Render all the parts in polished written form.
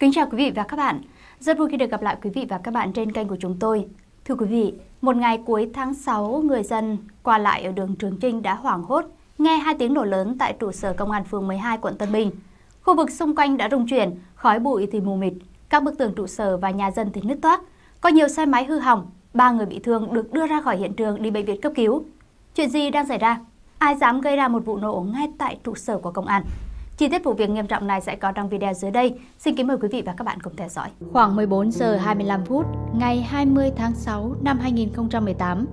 Kính chào quý vị và các bạn. Rất vui khi được gặp lại quý vị và các bạn trên kênh của chúng tôi. Thưa quý vị, một ngày cuối tháng 6, người dân qua lại ở đường Trường Chinh đã hoảng hốt nghe hai tiếng nổ lớn tại trụ sở Công an phường 12 quận Tân Bình. Khu vực xung quanh đã rung chuyển, khói bụi thì mù mịt, các bức tường trụ sở và nhà dân thì nứt toác. Có nhiều xe máy hư hỏng, 3 người bị thương được đưa ra khỏi hiện trường đi bệnh viện cấp cứu. Chuyện gì đang xảy ra? Ai dám gây ra một vụ nổ ngay tại trụ sở của công an? Chi tiết vụ việc nghiêm trọng này sẽ có trong video dưới đây. Xin kính mời quý vị và các bạn cùng theo dõi. Khoảng 14 giờ 25 phút ngày 20 tháng 6 năm 2018,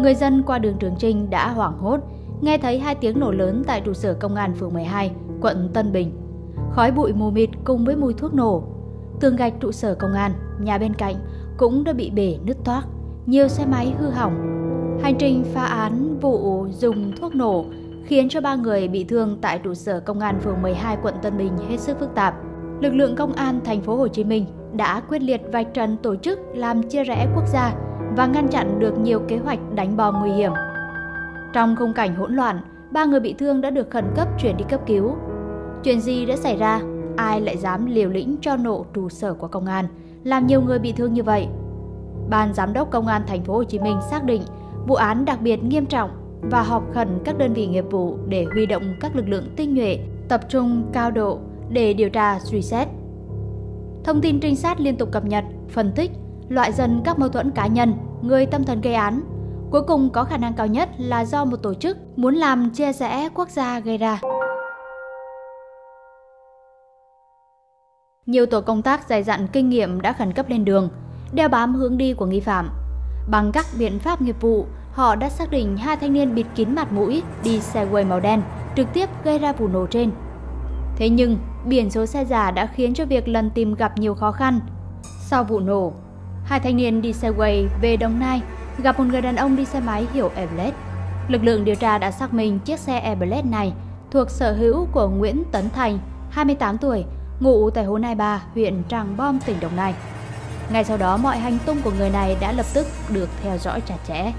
người dân qua đường Trường Chinh đã hoảng hốt nghe thấy hai tiếng nổ lớn tại trụ sở Công an phường 12, quận Tân Bình. Khói bụi mù mịt cùng với mùi thuốc nổ. Tường gạch trụ sở công an, nhà bên cạnh cũng đã bị bể nứt toác, nhiều xe máy hư hỏng. Hành trình phá án vụ dùng thuốc nổ khiến cho 3 người bị thương tại trụ sở Công an phường 12 quận Tân Bình hết sức phức tạp. Lực lượng Công an thành phố Hồ Chí Minh đã quyết liệt vạch trần tổ chức làm chia rẽ quốc gia và ngăn chặn được nhiều kế hoạch đánh bom nguy hiểm. Trong khung cảnh hỗn loạn, 3 người bị thương đã được khẩn cấp chuyển đi cấp cứu. Chuyện gì đã xảy ra? Ai lại dám liều lĩnh cho nổ trụ sở của công an, làm nhiều người bị thương như vậy? Ban giám đốc Công an thành phố Hồ Chí Minh xác định vụ án đặc biệt nghiêm trọng và họp khẩn các đơn vị nghiệp vụ để huy động các lực lượng tinh nhuệ, tập trung cao độ để điều tra truy xét. Thông tin trinh sát liên tục cập nhật, phân tích, loại dần các mâu thuẫn cá nhân, người tâm thần gây án. Cuối cùng có khả năng cao nhất là do một tổ chức muốn làm chia rẽ quốc gia gây ra. Nhiều tổ công tác dày dặn kinh nghiệm đã khẩn cấp lên đường, đeo bám hướng đi của nghi phạm. Bằng các biện pháp nghiệp vụ, họ đã xác định 2 thanh niên bịt kín mặt mũi đi xe Way màu đen, trực tiếp gây ra vụ nổ trên. Thế nhưng, biển số xe giả đã khiến cho việc lần tìm gặp nhiều khó khăn. Sau vụ nổ, 2 thanh niên đi xe Way về Đồng Nai gặp một người đàn ông đi xe máy hiệu Everest. Lực lượng điều tra đã xác minh chiếc xe Everest này thuộc sở hữu của Nguyễn Tấn Thành, 28 tuổi, ngụ tại Hồ Nai Ba, huyện Tràng Bom, tỉnh Đồng Nai. Ngay sau đó, mọi hành tung của người này đã lập tức được theo dõi chặt chẽ.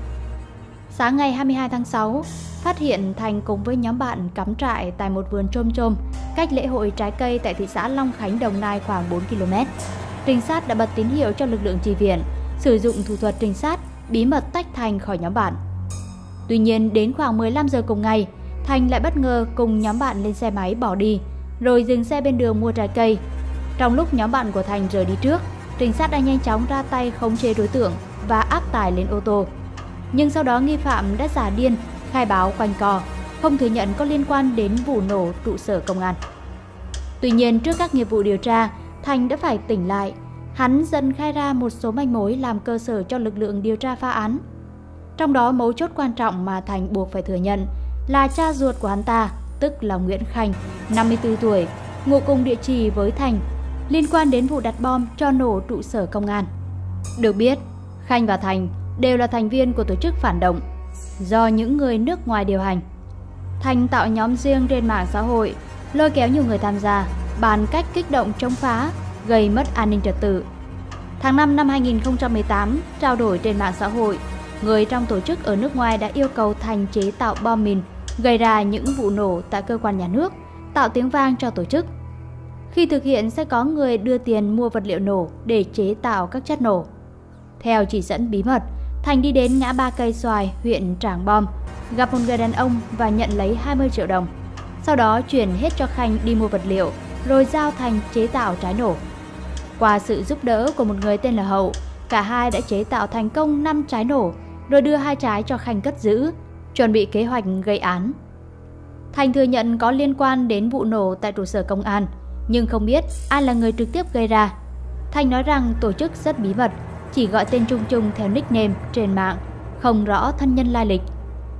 Sáng ngày 22 tháng 6, phát hiện Thành cùng với nhóm bạn cắm trại tại một vườn chôm chôm cách lễ hội trái cây tại thị xã Long Khánh, Đồng Nai khoảng 4 km. Trinh sát đã bật tín hiệu cho lực lượng tri viện, sử dụng thủ thuật trinh sát, bí mật tách Thành khỏi nhóm bạn. Tuy nhiên, đến khoảng 15 giờ cùng ngày, Thành lại bất ngờ cùng nhóm bạn lên xe máy bỏ đi, rồi dừng xe bên đường mua trái cây. Trong lúc nhóm bạn của Thành rời đi trước, trinh sát đã nhanh chóng ra tay khống chế đối tượng và áp tải lên ô tô. Nhưng sau đó nghi phạm đã giả điên, khai báo quanh co, không thừa nhận có liên quan đến vụ nổ trụ sở công an. Tuy nhiên, trước các nghiệp vụ điều tra, Thành đã phải tỉnh lại. Hắn dần khai ra một số manh mối làm cơ sở cho lực lượng điều tra phá án. Trong đó, mấu chốt quan trọng mà Thành buộc phải thừa nhận là cha ruột của hắn ta, tức là Nguyễn Khanh, 54 tuổi, ngụ cùng địa chỉ với Thành, liên quan đến vụ đặt bom cho nổ trụ sở công an. Được biết, Khanh và Thành đều là thành viên của tổ chức phản động do những người nước ngoài điều hành. Thành tạo nhóm riêng trên mạng xã hội, lôi kéo nhiều người tham gia, bàn cách kích động chống phá, gây mất an ninh trật tự. Tháng 5 năm 2018, trao đổi trên mạng xã hội, người trong tổ chức ở nước ngoài đã yêu cầu Thành chế tạo bom mìn, gây ra những vụ nổ tại cơ quan nhà nước, tạo tiếng vang cho tổ chức. Khi thực hiện sẽ có người đưa tiền mua vật liệu nổ để chế tạo các chất nổ. Theo chỉ dẫn bí mật, Thành đi đến ngã ba Cây Xoài, huyện Trảng Bom, gặp một người đàn ông và nhận lấy 20 triệu đồng. Sau đó chuyển hết cho Khanh đi mua vật liệu, rồi giao Thành chế tạo trái nổ. Qua sự giúp đỡ của một người tên là Hậu, cả hai đã chế tạo thành công 5 trái nổ, rồi đưa 2 trái cho Khanh cất giữ, chuẩn bị kế hoạch gây án. Thành thừa nhận có liên quan đến vụ nổ tại trụ sở công an, nhưng không biết ai là người trực tiếp gây ra. Thành nói rằng tổ chức rất bí mật, chỉ gọi tên chung chung theo nickname trên mạng, không rõ thân nhân lai lịch.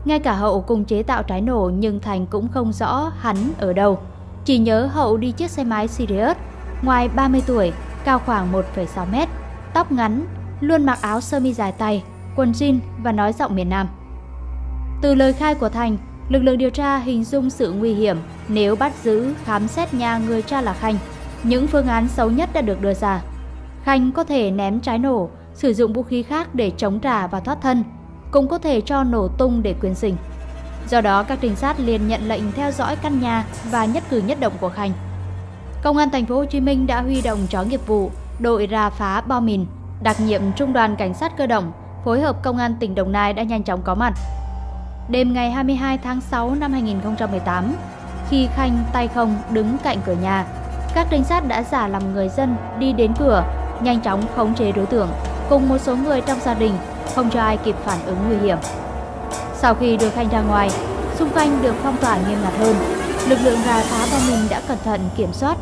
Ngay cả Hậu cùng chế tạo trái nổ nhưng Thành cũng không rõ hắn ở đâu. Chỉ nhớ Hậu đi chiếc xe máy Sirius, ngoài 30 tuổi, cao khoảng 1,6 m, tóc ngắn, luôn mặc áo sơ mi dài tay, quần jean và nói giọng miền Nam. Từ lời khai của Thành, lực lượng điều tra hình dung sự nguy hiểm nếu bắt giữ, khám xét nhà người cha là Khanh. Những phương án xấu nhất đã được đưa ra. Khanh có thể ném trái nổ, sử dụng vũ khí khác để chống trả và thoát thân, cũng có thể cho nổ tung để quyên sinh. Do đó, các trinh sát liền nhận lệnh theo dõi căn nhà và nhất cử nhất động của Khanh. Công an TP.HCM đã huy động chó nghiệp vụ, đội rà phá bom mìn, đặc nhiệm Trung đoàn Cảnh sát cơ động, phối hợp Công an tỉnh Đồng Nai đã nhanh chóng có mặt. Đêm ngày 22 tháng 6 năm 2018, khi Khanh tay không đứng cạnh cửa nhà, các trinh sát đã giả làm người dân đi đến cửa, nhanh chóng khống chế đối tượng cùng một số người trong gia đình, không cho ai kịp phản ứng nguy hiểm. Sau khi đưa Khanh ra ngoài, xung quanh được phong tỏa nghiêm ngặt hơn, lực lượng rà phá bom mìn đã cẩn thận kiểm soát.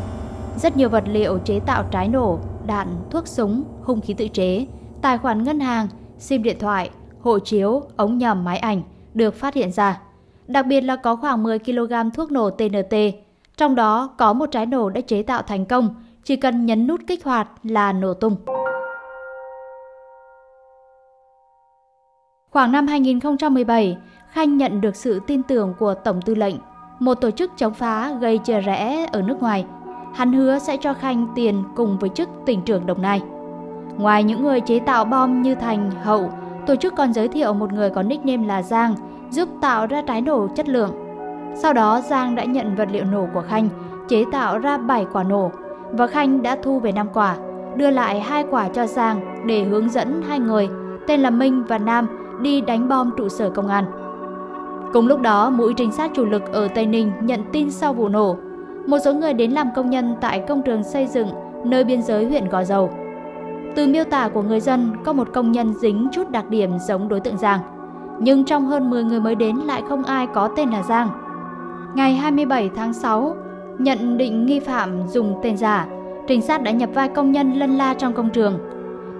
Rất nhiều vật liệu chế tạo trái nổ, đạn, thuốc súng, hung khí tự chế, tài khoản ngân hàng, SIM điện thoại, hộ chiếu, ống nhòm máy ảnh được phát hiện ra. Đặc biệt là có khoảng 10 kg thuốc nổ TNT, trong đó có một trái nổ đã chế tạo thành công, chỉ cần nhấn nút kích hoạt là nổ tung. Khoảng năm 2017, Khanh nhận được sự tin tưởng của Tổng Tư lệnh, một tổ chức chống phá gây chia rẽ ở nước ngoài. Hắn hứa sẽ cho Khanh tiền cùng với chức tỉnh trưởng Đồng Nai. Ngoài những người chế tạo bom như Thành, Hậu, tổ chức còn giới thiệu một người có nickname là Giang giúp tạo ra trái nổ chất lượng. Sau đó Giang đã nhận vật liệu nổ của Khanh, chế tạo ra 7 quả nổ và Khanh đã thu về 5 quả, đưa lại 2 quả cho Giang để hướng dẫn hai người tên là Minh và Nam đi đánh bom trụ sở công an. Cùng lúc đó, mũi trinh sát chủ lực ở Tây Ninh nhận tin sau vụ nổ. Một số người đến làm công nhân tại công trường xây dựng nơi biên giới huyện Gò Dầu. Từ miêu tả của người dân, có một công nhân dính chút đặc điểm giống đối tượng Giang. Nhưng trong hơn 10 người mới đến lại không ai có tên là Giang. Ngày 27 tháng 6, nhận định nghi phạm dùng tên giả, trinh sát đã nhập vai công nhân lân la trong công trường.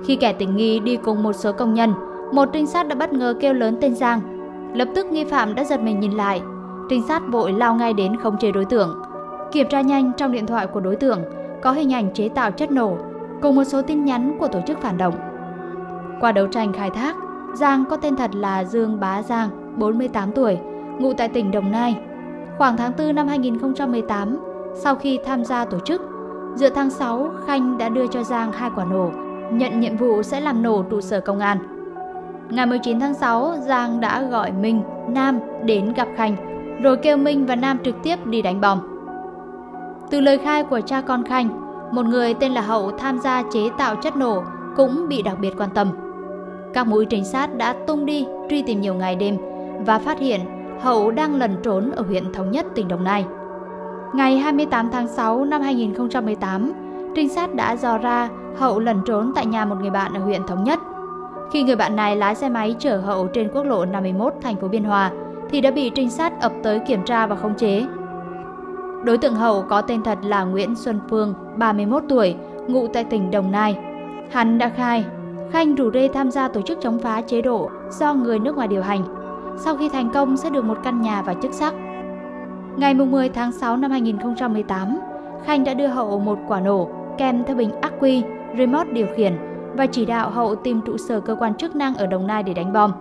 Khi kẻ tình nghi đi cùng một số công nhân, một trinh sát đã bất ngờ kêu lớn tên Giang. Lập tức nghi phạm đã giật mình nhìn lại, trinh sát vội lao ngay đến khống chế đối tượng. Kiểm tra nhanh trong điện thoại của đối tượng có hình ảnh chế tạo chất nổ cùng một số tin nhắn của tổ chức phản động. Qua đấu tranh khai thác, Giang có tên thật là Dương Bá Giang, 48 tuổi, ngụ tại tỉnh Đồng Nai. Khoảng tháng 4 năm 2018, sau khi tham gia tổ chức, giữa tháng 6, Khanh đã đưa cho Giang 2 quả nổ, nhận nhiệm vụ sẽ làm nổ trụ sở công an. Ngày 19 tháng 6, Giang đã gọi Minh, Nam đến gặp Khanh, rồi kêu Minh và Nam trực tiếp đi đánh bom. Từ lời khai của cha con Khanh, một người tên là Hậu tham gia chế tạo chất nổ cũng bị đặc biệt quan tâm. Các mũi trinh sát đã tung đi truy tìm nhiều ngày đêm và phát hiện Hậu đang lẩn trốn ở huyện Thống Nhất, tỉnh Đồng Nai. Ngày 28 tháng 6 năm 2018, trinh sát đã dò ra Hậu lẩn trốn tại nhà một người bạn ở huyện Thống Nhất. Khi người bạn này lái xe máy chở Hậu trên quốc lộ 51 thành phố Biên Hòa thì đã bị trinh sát ập tới kiểm tra và khống chế. Đối tượng Hậu có tên thật là Nguyễn Xuân Phương, 31 tuổi, ngụ tại tỉnh Đồng Nai. Hắn đã khai, Khanh rủ rê tham gia tổ chức chống phá chế độ do người nước ngoài điều hành. Sau khi thành công sẽ được một căn nhà và chức sắc. Ngày 10 tháng 6 năm 2018, Khanh đã đưa Hậu một quả nổ kèm theo bình ắc quy, remote điều khiển và chỉ đạo Hậu tìm trụ sở cơ quan chức năng ở Đồng Nai để đánh bom.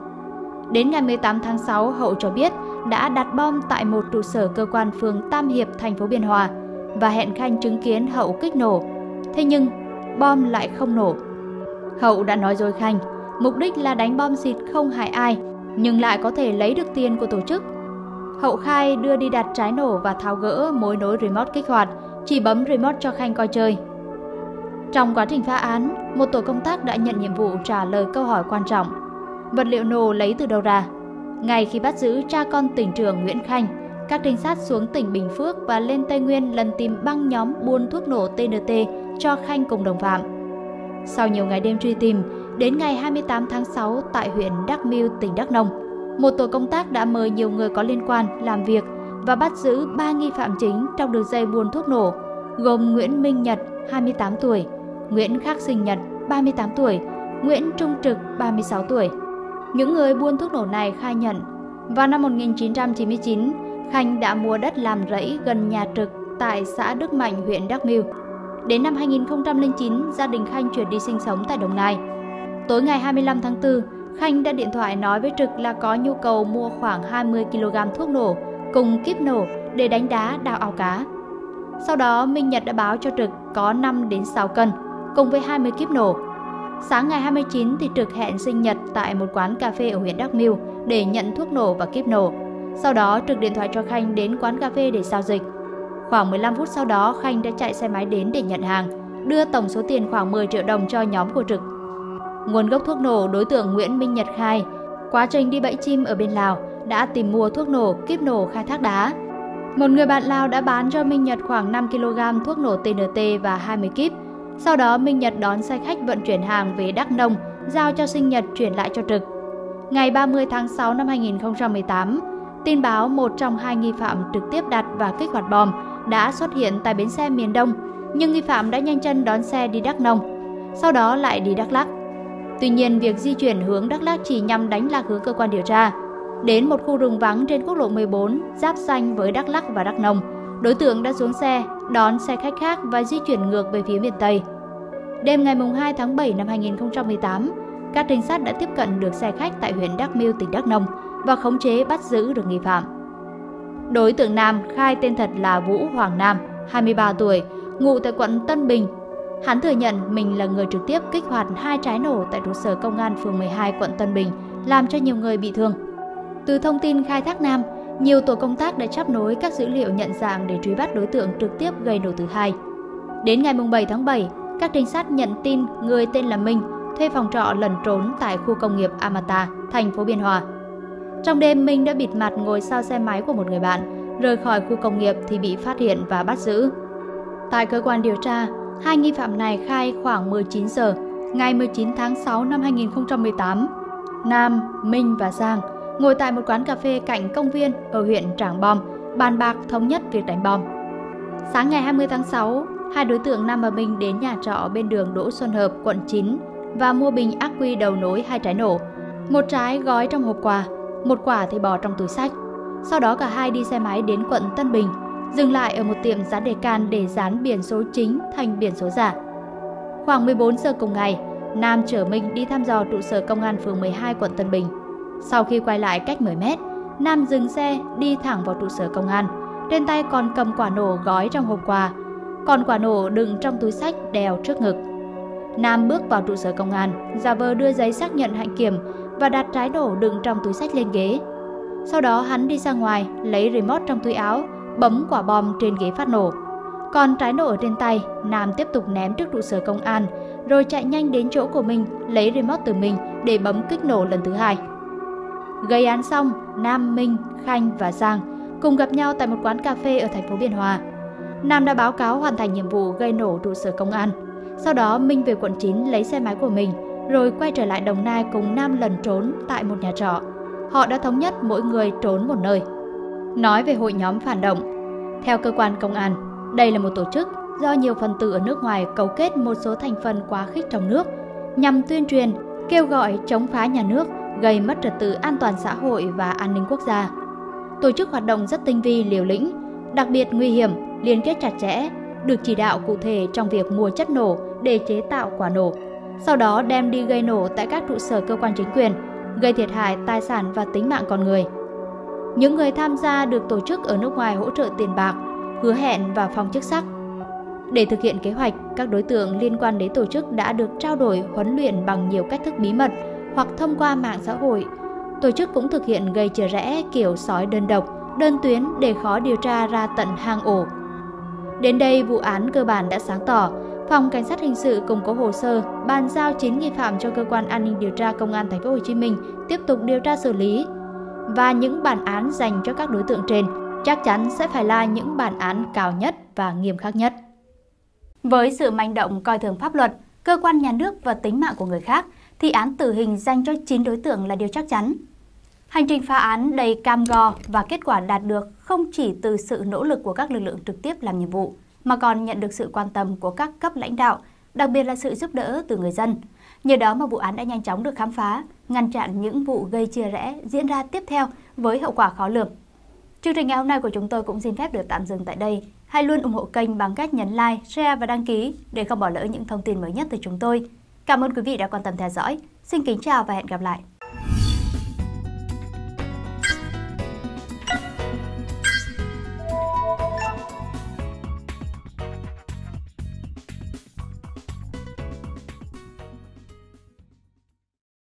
Đến ngày 18 tháng 6, Hậu cho biết đã đặt bom tại một trụ sở cơ quan phường Tam Hiệp, thành phố Biên Hòa và hẹn Khanh chứng kiến Hậu kích nổ. Thế nhưng, bom lại không nổ. Hậu đã nói dối Khanh, mục đích là đánh bom xịt không hại ai, nhưng lại có thể lấy được tiền của tổ chức. Hậu khai đưa đi đặt trái nổ và tháo gỡ mối nối remote kích hoạt, chỉ bấm remote cho Khanh coi chơi. Trong quá trình phá án, một tổ công tác đã nhận nhiệm vụ trả lời câu hỏi quan trọng. Vật liệu nổ lấy từ đâu ra? Ngay khi bắt giữ cha con tỉnh trưởng Nguyễn Khanh, các trinh sát xuống tỉnh Bình Phước và lên Tây Nguyên lần tìm băng nhóm buôn thuốc nổ TNT cho Khanh cùng đồng phạm. Sau nhiều ngày đêm truy tìm, đến ngày 28 tháng 6 tại huyện Đắk Miêu, tỉnh Đắk Nông, một tổ công tác đã mời nhiều người có liên quan làm việc và bắt giữ 3 nghi phạm chính trong đường dây buôn thuốc nổ, gồm Nguyễn Minh Nhật, 28 tuổi, Nguyễn Khắc Sinh Nhật, 38 tuổi, Nguyễn Trung Trực, 36 tuổi. Những người buôn thuốc nổ này khai nhận, vào năm 1999, Khanh đã mua đất làm rẫy gần nhà Trực tại xã Đức Mạnh, huyện Đắk Miêu. Đến năm 2009, gia đình Khanh chuyển đi sinh sống tại Đồng Nai. Tối ngày 25 tháng 4, Khanh đã điện thoại nói với Trực là có nhu cầu mua khoảng 20 kg thuốc nổ cùng kíp nổ để đánh đá đào ao cá. Sau đó, Minh Nhật đã báo cho Trực có 5 đến 6 cân cùng với 20 kíp nổ. Sáng ngày 29 thì Trực hẹn Sinh Nhật tại một quán cà phê ở huyện Đắk Miêu để nhận thuốc nổ và kíp nổ. Sau đó Trực điện thoại cho Khanh đến quán cà phê để giao dịch. Khoảng 15 phút sau đó, Khanh đã chạy xe máy đến để nhận hàng, đưa tổng số tiền khoảng 10 triệu đồng cho nhóm của Trực. Nguồn gốc thuốc nổ, đối tượng Nguyễn Minh Nhật khai, quá trình đi bẫy chim ở bên Lào đã tìm mua thuốc nổ, kíp nổ khai thác đá. Một người bạn Lào đã bán cho Minh Nhật khoảng 5 kg thuốc nổ TNT và 20 kíp. Sau đó, Minh Nhật đón xe khách vận chuyển hàng về Đắk Nông, giao cho Sinh Nhật chuyển lại cho Trực. Ngày 30 tháng 6 năm 2018, tin báo một trong hai nghi phạm trực tiếp đặt và kích hoạt bom đã xuất hiện tại bến xe miền Đông, nhưng nghi phạm đã nhanh chân đón xe đi Đắk Nông, sau đó lại đi Đắk Lắk. Tuy nhiên, việc di chuyển hướng Đắk Lắk chỉ nhằm đánh lạc hướng cơ quan điều tra. Đến một khu rừng vắng trên quốc lộ 14, giáp ranh với Đắk Lắk và Đắk Nông, đối tượng đã xuống xe, đón xe khách khác và di chuyển ngược về phía miền Tây. Đêm ngày 2 tháng 7 năm 2018, các trinh sát đã tiếp cận được xe khách tại huyện Đắk Miêu, tỉnh Đắk Nông và khống chế bắt giữ được nghi phạm. Đối tượng Nam khai tên thật là Vũ Hoàng Nam, 23 tuổi, ngụ tại quận Tân Bình. Hắn thừa nhận mình là người trực tiếp kích hoạt 2 trái nổ tại trụ sở Công an phường 12 quận Tân Bình, làm cho nhiều người bị thương. Từ thông tin khai thác Nam, nhiều tổ công tác đã chắp nối các dữ liệu nhận dạng để truy bắt đối tượng trực tiếp gây nổ thứ hai. Đến ngày 7 tháng 7, các trinh sát nhận tin người tên là Minh thuê phòng trọ lẩn trốn tại khu công nghiệp Amata, thành phố Biên Hòa. Trong đêm, Minh đã bịt mặt ngồi sau xe máy của một người bạn, rời khỏi khu công nghiệp thì bị phát hiện và bắt giữ. Tại cơ quan điều tra, hai nghi phạm này khai khoảng 19 giờ ngày 19 tháng 6 năm 2018, Nam, Minh và Giang ngồi tại một quán cà phê cạnh công viên ở huyện Trảng Bom, bàn bạc thống nhất việc đánh bom. Sáng ngày 20 tháng 6, hai đối tượng Nam và Minh đến nhà trọ bên đường Đỗ Xuân Hợp, quận 9 và mua bình ắc quy đầu nối 2 trái nổ, một trái gói trong hộp quà, một quả thì bỏ trong túi sách. Sau đó cả hai đi xe máy đến quận Tân Bình, dừng lại ở một tiệm dán đề can để dán biển số chính thành biển số giả. Khoảng 14 giờ cùng ngày, Nam chở Minh đi thăm dò trụ sở Công an phường 12 quận Tân Bình. Sau khi quay lại cách 10 mét, Nam dừng xe đi thẳng vào trụ sở công an, trên tay còn cầm quả nổ gói trong hộp quà, còn quả nổ đựng trong túi sách đeo trước ngực. Nam bước vào trụ sở công an, giả vờ đưa giấy xác nhận hạnh kiểm và đặt trái nổ đựng trong túi sách lên ghế. Sau đó hắn đi ra ngoài, lấy remote trong túi áo, bấm quả bom trên ghế phát nổ. Còn trái nổ ở trên tay, Nam tiếp tục ném trước trụ sở công an, rồi chạy nhanh đến chỗ của Minh, lấy remote từ Minh để bấm kích nổ lần thứ hai. Gây án xong, Nam, Minh, Khanh và Giang cùng gặp nhau tại một quán cà phê ở thành phố Biên Hòa. Nam đã báo cáo hoàn thành nhiệm vụ gây nổ trụ sở công an. Sau đó, Minh về quận 9 lấy xe máy của mình, rồi quay trở lại Đồng Nai cùng Nam lẩn trốn tại một nhà trọ. Họ đã thống nhất mỗi người trốn một nơi. Nói về hội nhóm phản động, theo cơ quan công an, đây là một tổ chức do nhiều phần tử ở nước ngoài cấu kết một số thành phần quá khích trong nước nhằm tuyên truyền, kêu gọi chống phá nhà nước, gây mất trật tự an toàn xã hội và an ninh quốc gia. Tổ chức hoạt động rất tinh vi, liều lĩnh, đặc biệt nguy hiểm, liên kết chặt chẽ, được chỉ đạo cụ thể trong việc mua chất nổ để chế tạo quả nổ, sau đó đem đi gây nổ tại các trụ sở cơ quan chính quyền, gây thiệt hại tài sản và tính mạng con người. Những người tham gia được tổ chức ở nước ngoài hỗ trợ tiền bạc, hứa hẹn và phong chức sắc. Để thực hiện kế hoạch, các đối tượng liên quan đến tổ chức đã được trao đổi, huấn luyện bằng nhiều cách thức bí mật hoặc thông qua mạng xã hội. Tổ chức cũng thực hiện gây chia rẽ kiểu sói đơn độc, đơn tuyến để khó điều tra ra tận hang ổ. Đến đây, vụ án cơ bản đã sáng tỏ. Phòng Cảnh sát Hình sự củng cố hồ sơ, bàn giao 9 nghi phạm cho Cơ quan An ninh Điều tra Công an TP.HCM tiếp tục điều tra xử lý. Và những bản án dành cho các đối tượng trên chắc chắn sẽ phải là những bản án cao nhất và nghiêm khắc nhất. Với sự manh động coi thường pháp luật, cơ quan nhà nước và tính mạng của người khác, thì án tử hình dành cho 9 đối tượng là điều chắc chắn. Hành trình phá án đầy cam go và kết quả đạt được không chỉ từ sự nỗ lực của các lực lượng trực tiếp làm nhiệm vụ, mà còn nhận được sự quan tâm của các cấp lãnh đạo, đặc biệt là sự giúp đỡ từ người dân. Nhờ đó mà vụ án đã nhanh chóng được khám phá, ngăn chặn những vụ gây chia rẽ diễn ra tiếp theo với hậu quả khó lường. Chương trình ngày hôm nay của chúng tôi cũng xin phép được tạm dừng tại đây. Hãy luôn ủng hộ kênh bằng cách nhấn like, share và đăng ký để không bỏ lỡ những thông tin mới nhất từ chúng tôi. Cảm ơn quý vị đã quan tâm theo dõi. Xin kính chào và hẹn gặp lại!